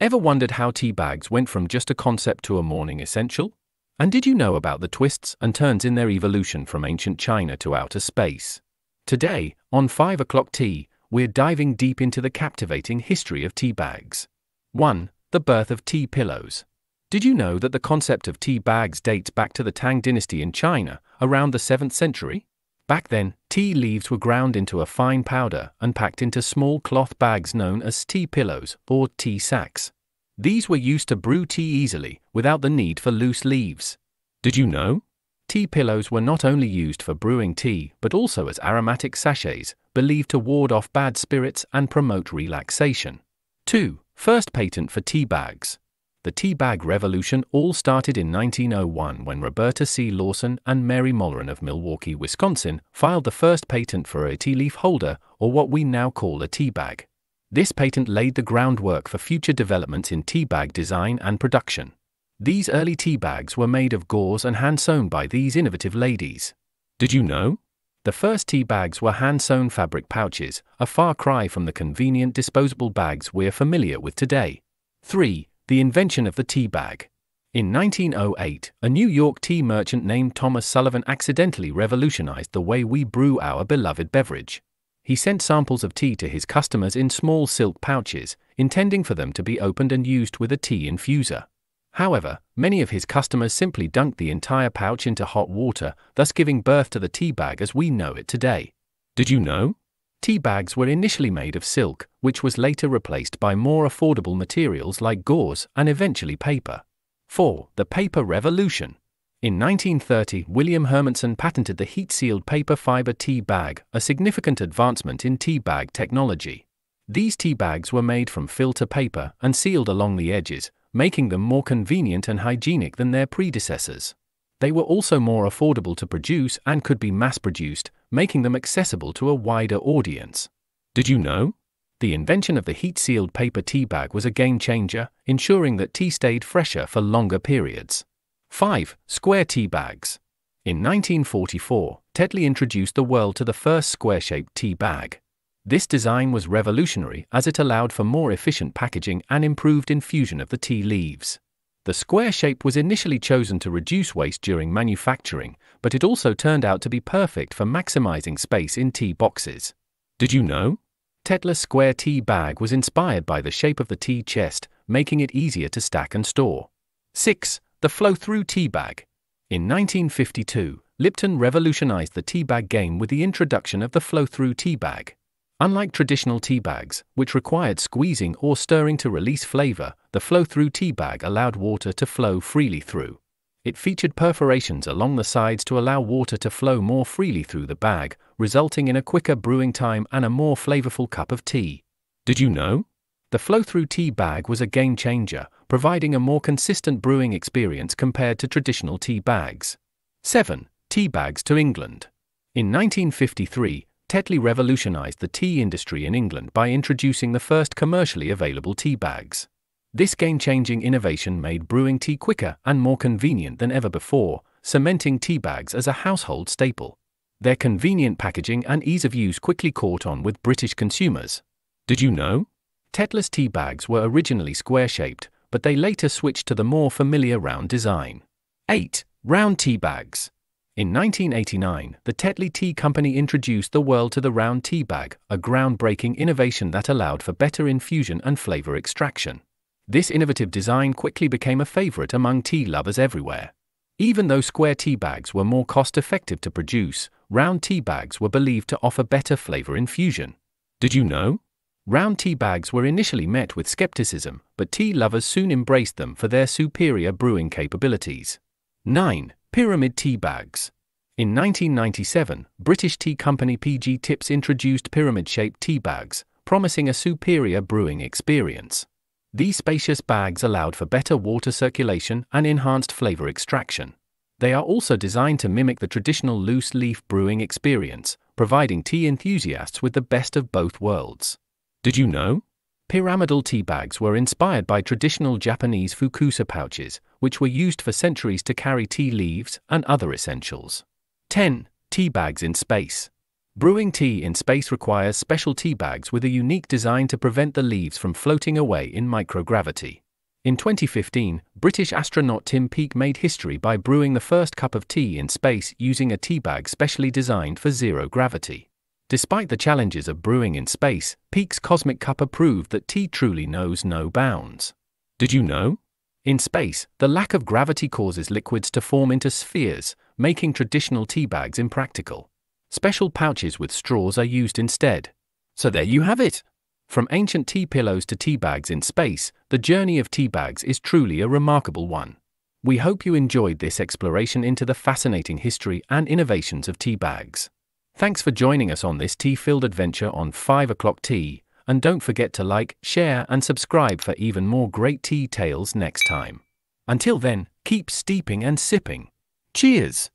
Ever wondered how tea bags went from just a concept to a morning essential? And did you know about the twists and turns in their evolution from ancient China to outer space? Today, on 5 O'Clock Tea, we're diving deep into the captivating history of tea bags. 1. The birth of tea pillows. Did you know that the concept of tea bags dates back to the Tang dynasty in China, around the 7th century? Back then, tea leaves were ground into a fine powder and packed into small cloth bags known as tea pillows or tea sacks. These were used to brew tea easily, without the need for loose leaves. Did you know? Tea pillows were not only used for brewing tea but also as aromatic sachets, believed to ward off bad spirits and promote relaxation. 2. First patent for tea bags. The tea bag revolution all started in 1901 when Roberta C. Lawson and Mary Molleran of Milwaukee, Wisconsin, filed the first patent for a tea leaf holder, or what we now call a tea bag. This patent laid the groundwork for future developments in tea bag design and production. These early tea bags were made of gauze and hand-sewn by these innovative ladies. Did you know? The first tea bags were hand-sewn fabric pouches, a far cry from the convenient disposable bags we're familiar with today. 3. The invention of the tea bag. In 1908, a New York tea merchant named Thomas Sullivan accidentally revolutionized the way we brew our beloved beverage. He sent samples of tea to his customers in small silk pouches, intending for them to be opened and used with a tea infuser. However, many of his customers simply dunked the entire pouch into hot water, thus giving birth to the tea bag as we know it today. Did you know? Tea bags were initially made of silk, which was later replaced by more affordable materials like gauze and eventually paper. 4. The paper revolution. In 1930, William Hermanson patented the heat-sealed paper fiber tea bag, a significant advancement in tea bag technology. These tea bags were made from filter paper and sealed along the edges, making them more convenient and hygienic than their predecessors. They were also more affordable to produce and could be mass-produced, making them accessible to a wider audience. Did you know? The invention of the heat-sealed paper tea bag was a game-changer, ensuring that tea stayed fresher for longer periods. 5. Square tea bags. In 1944, Tetley introduced the world to the first square-shaped tea bag. This design was revolutionary as it allowed for more efficient packaging and improved infusion of the tea leaves. The square shape was initially chosen to reduce waste during manufacturing, but it also turned out to be perfect for maximizing space in tea boxes. Did you know? Tetley's square tea bag was inspired by the shape of the tea chest, making it easier to stack and store. 6. The flow-through tea bag. In 1952, Lipton revolutionized the tea bag game with the introduction of the flow-through tea bag. Unlike traditional tea bags, which required squeezing or stirring to release flavor, the flow-through tea bag allowed water to flow freely through. It featured perforations along the sides to allow water to flow more freely through the bag, resulting in a quicker brewing time and a more flavorful cup of tea. Did you know? The flow-through tea bag was a game-changer, providing a more consistent brewing experience compared to traditional tea bags. 7. Tea bags to England. In 1953, Tetley revolutionized the tea industry in England by introducing the first commercially available tea bags. This game-changing innovation made brewing tea quicker and more convenient than ever before, cementing tea bags as a household staple. Their convenient packaging and ease of use quickly caught on with British consumers. Did you know? Tetley's tea bags were originally square-shaped, but they later switched to the more familiar round design. 8. Round tea bags. In 1989, the Tetley Tea Company introduced the world to the round tea bag, a groundbreaking innovation that allowed for better infusion and flavor extraction. This innovative design quickly became a favorite among tea lovers everywhere. Even though square tea bags were more cost-effective to produce, round tea bags were believed to offer better flavor infusion. Did you know? Round tea bags were initially met with skepticism, but tea lovers soon embraced them for their superior brewing capabilities. 9. Pyramid tea bags. In 1997, British tea company PG Tips introduced pyramid-shaped tea bags, promising a superior brewing experience. These spacious bags allowed for better water circulation and enhanced flavor extraction. They are also designed to mimic the traditional loose-leaf brewing experience, providing tea enthusiasts with the best of both worlds. Did you know? Pyramidal tea bags were inspired by traditional Japanese fukusa pouches, which were used for centuries to carry tea leaves and other essentials. 10. Tea bags in space. Brewing tea in space requires special tea bags with a unique design to prevent the leaves from floating away in microgravity. In 2015, British astronaut Tim Peake made history by brewing the first cup of tea in space using a tea bag specially designed for zero gravity. Despite the challenges of brewing in space, Peake's cosmic cuppa proved that tea truly knows no bounds. Did you know? In space, the lack of gravity causes liquids to form into spheres, making traditional tea bags impractical. Special pouches with straws are used instead. So there you have it! From ancient tea pillows to tea bags in space, the journey of tea bags is truly a remarkable one. We hope you enjoyed this exploration into the fascinating history and innovations of tea bags. Thanks for joining us on this tea-filled adventure on 5 O'Clock Tea, and don't forget to like, share, and subscribe for even more great tea tales next time. Until then, keep steeping and sipping. Cheers!